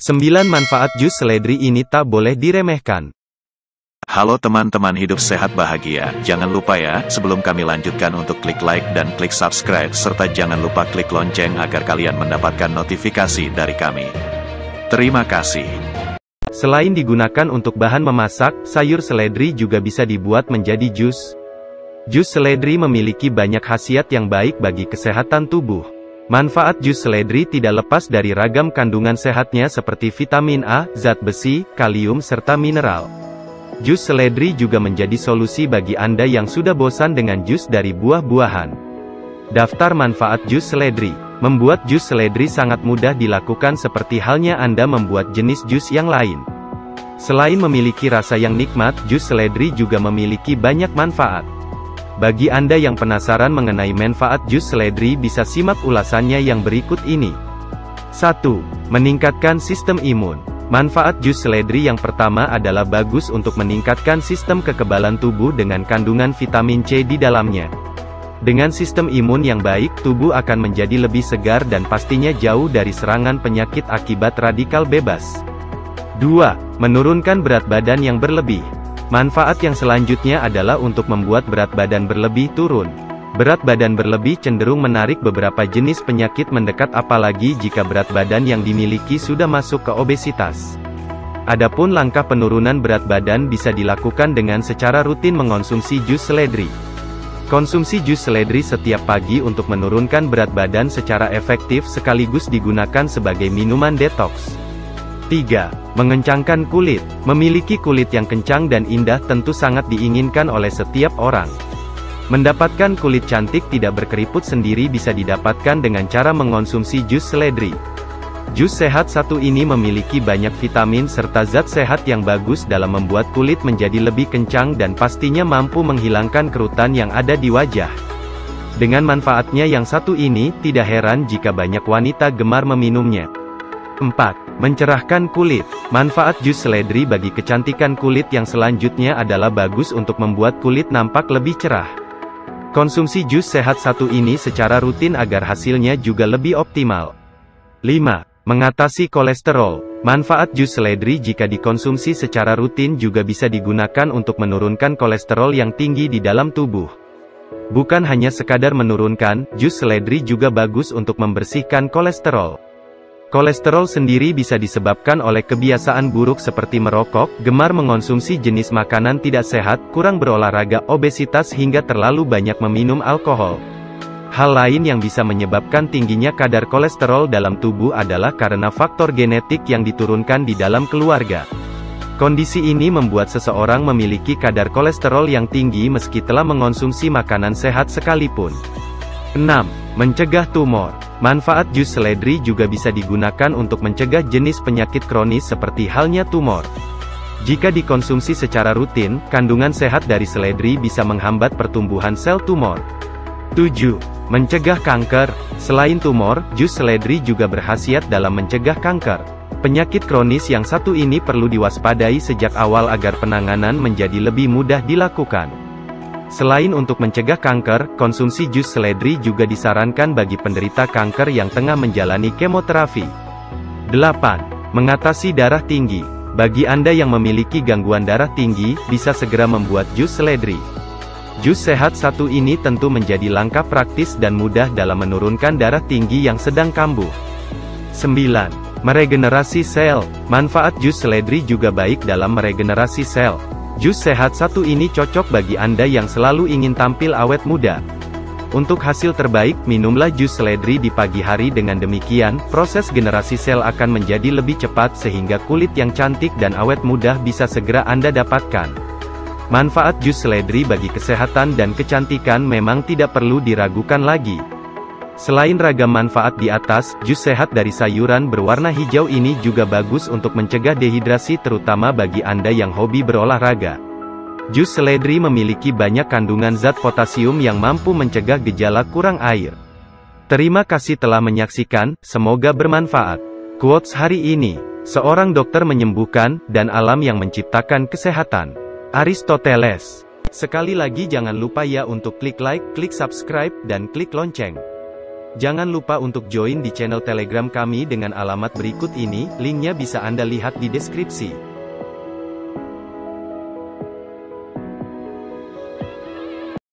9 manfaat jus seledri ini tak boleh diremehkan. Halo teman-teman hidup sehat bahagia, jangan lupa ya, sebelum kami lanjutkan untuk klik like dan klik subscribe, serta jangan lupa klik lonceng agar kalian mendapatkan notifikasi dari kami. Terima kasih. Selain digunakan untuk bahan memasak, sayur seledri juga bisa dibuat menjadi jus. Jus seledri memiliki banyak khasiat yang baik bagi kesehatan tubuh. Manfaat jus seledri tidak lepas dari ragam kandungan sehatnya seperti vitamin A, zat besi, kalium serta mineral. Jus seledri juga menjadi solusi bagi Anda yang sudah bosan dengan jus dari buah-buahan. Daftar manfaat jus seledri. Membuat jus seledri sangat mudah dilakukan seperti halnya Anda membuat jenis jus yang lain. Selain memiliki rasa yang nikmat, jus seledri juga memiliki banyak manfaat. Bagi Anda yang penasaran mengenai manfaat jus seledri bisa simak ulasannya yang berikut ini. 1. Meningkatkan sistem imun. Manfaat jus seledri yang pertama adalah bagus untuk meningkatkan sistem kekebalan tubuh dengan kandungan vitamin C di dalamnya. Dengan sistem imun yang baik, tubuh akan menjadi lebih segar dan pastinya jauh dari serangan penyakit akibat radikal bebas. 2. Menurunkan berat badan yang berlebih. Manfaat yang selanjutnya adalah untuk membuat berat badan berlebih turun. Berat badan berlebih cenderung menarik beberapa jenis penyakit mendekat apalagi jika berat badan yang dimiliki sudah masuk ke obesitas. Adapun langkah penurunan berat badan bisa dilakukan dengan secara rutin mengonsumsi jus seledri. Konsumsi jus seledri setiap pagi untuk menurunkan berat badan secara efektif sekaligus digunakan sebagai minuman detoks. 3. Mengencangkan kulit. Memiliki kulit yang kencang dan indah tentu sangat diinginkan oleh setiap orang. Mendapatkan kulit cantik tidak berkeriput sendiri bisa didapatkan dengan cara mengonsumsi jus seledri. Jus sehat satu ini memiliki banyak vitamin serta zat sehat yang bagus dalam membuat kulit menjadi lebih kencang dan pastinya mampu menghilangkan kerutan yang ada di wajah. Dengan manfaatnya yang satu ini, tidak heran jika banyak wanita gemar meminumnya. 4. Mencerahkan kulit. Manfaat jus seledri bagi kecantikan kulit yang selanjutnya adalah bagus untuk membuat kulit nampak lebih cerah. Konsumsi jus sehat satu ini secara rutin agar hasilnya juga lebih optimal. 5. Mengatasi kolesterol. Manfaat jus seledri jika dikonsumsi secara rutin juga bisa digunakan untuk menurunkan kolesterol yang tinggi di dalam tubuh. Bukan hanya sekadar menurunkan, jus seledri juga bagus untuk membersihkan kolesterol. Kolesterol sendiri bisa disebabkan oleh kebiasaan buruk seperti merokok, gemar mengonsumsi jenis makanan tidak sehat, kurang berolahraga, obesitas hingga terlalu banyak meminum alkohol. Hal lain yang bisa menyebabkan tingginya kadar kolesterol dalam tubuh adalah karena faktor genetik yang diturunkan di dalam keluarga. Kondisi ini membuat seseorang memiliki kadar kolesterol yang tinggi meski telah mengonsumsi makanan sehat sekalipun. 6. Mencegah tumor. Manfaat jus seledri juga bisa digunakan untuk mencegah jenis penyakit kronis seperti halnya tumor. Jika dikonsumsi secara rutin, kandungan sehat dari seledri bisa menghambat pertumbuhan sel tumor. 7. Mencegah kanker. Selain tumor, jus seledri juga berkhasiat dalam mencegah kanker. Penyakit kronis yang satu ini perlu diwaspadai sejak awal agar penanganan menjadi lebih mudah dilakukan. Selain untuk mencegah kanker, konsumsi jus seledri juga disarankan bagi penderita kanker yang tengah menjalani kemoterapi. 8. Mengatasi darah tinggi. Bagi Anda yang memiliki gangguan darah tinggi, bisa segera membuat jus seledri. Jus sehat satu ini tentu menjadi langkah praktis dan mudah dalam menurunkan darah tinggi yang sedang kambuh. 9. Meregenerasi sel. Manfaat jus seledri juga baik dalam meregenerasi sel. Jus sehat satu ini cocok bagi Anda yang selalu ingin tampil awet muda. Untuk hasil terbaik, minumlah jus seledri di pagi hari. Dengan demikian, proses generasi sel akan menjadi lebih cepat sehingga kulit yang cantik dan awet muda bisa segera Anda dapatkan. Manfaat jus seledri bagi kesehatan dan kecantikan memang tidak perlu diragukan lagi. Selain ragam manfaat di atas, jus sehat dari sayuran berwarna hijau ini juga bagus untuk mencegah dehidrasi terutama bagi Anda yang hobi berolahraga. Jus seledri memiliki banyak kandungan zat potasium yang mampu mencegah gejala kurang air. Terima kasih telah menyaksikan, semoga bermanfaat. Quotes hari ini, seorang dokter menyembuhkan, dan alam yang menciptakan kesehatan. Aristoteles. Sekali lagi jangan lupa ya untuk klik like, klik subscribe, dan klik lonceng. Jangan lupa untuk join di channel Telegram kami dengan alamat berikut ini, linknya bisa Anda lihat di deskripsi.